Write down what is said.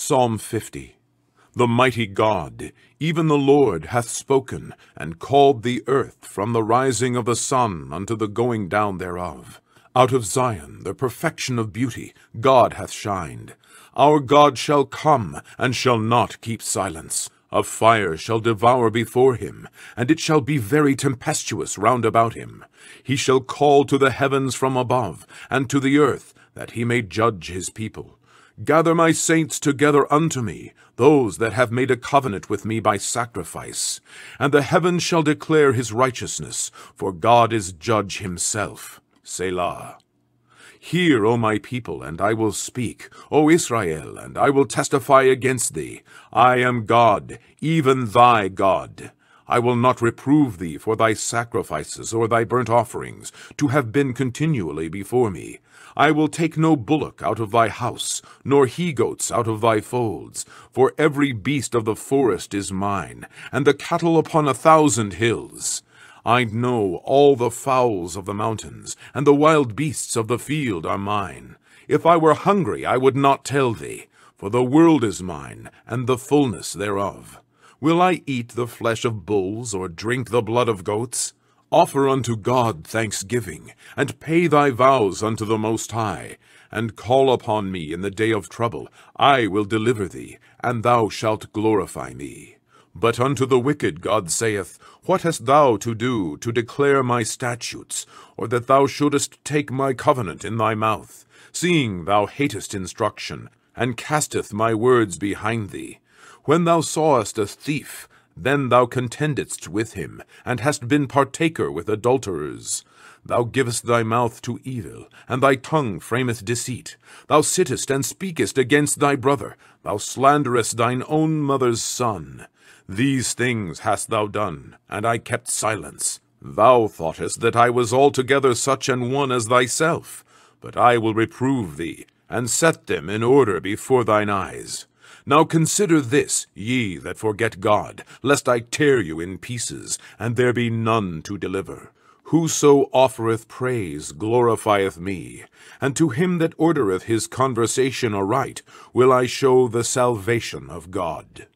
Psalm 50. The mighty God, even the Lord, hath spoken, and called the earth from the rising of the sun unto the going down thereof. Out of Zion, the perfection of beauty, God hath shined. Our God shall come, and shall not keep silence. A fire shall devour before him, and it shall be very tempestuous round about him. He shall call to the heavens from above, and to the earth, that he may judge his people. Gather my saints together unto me, those that have made a covenant with me by sacrifice. And the heavens shall declare his righteousness, for God is judge himself. Selah. Hear, O my people, and I will speak, O Israel, and I will testify against thee. I am God, even thy God. I will not reprove thee for thy sacrifices or thy burnt offerings, to have been continually before me. I will take no bullock out of thy house, nor he-goats out of thy folds. For every beast of the forest is mine, and the cattle upon 1,000 hills. I know all the fowls of the mountains, and the wild beasts of the field are mine. If I were hungry, I would not tell thee, for the world is mine, and the fullness thereof. Will I eat the flesh of bulls, or drink the blood of goats? Offer unto God thanksgiving, and pay thy vows unto the Most High, and call upon me in the day of trouble. I will deliver thee, and thou shalt glorify me. But unto the wicked God saith, What hast thou to do to declare my statutes, or that thou shouldest take my covenant in thy mouth, seeing thou hatest instruction, and casteth my words behind thee? When thou sawest a thief, then thou contendedst with him, and hast been partaker with adulterers. Thou givest thy mouth to evil, and thy tongue frameth deceit. Thou sittest and speakest against thy brother. Thou slanderest thine own mother's son. These things hast thou done, and I kept silence. Thou thoughtest that I was altogether such an one as thyself. But I will reprove thee, and set them in order before thine eyes. Now consider this, ye that forget God, lest I tear you in pieces, and there be none to deliver. Whoso offereth praise glorifieth me, and to him that ordereth his conversation aright will I show the salvation of God.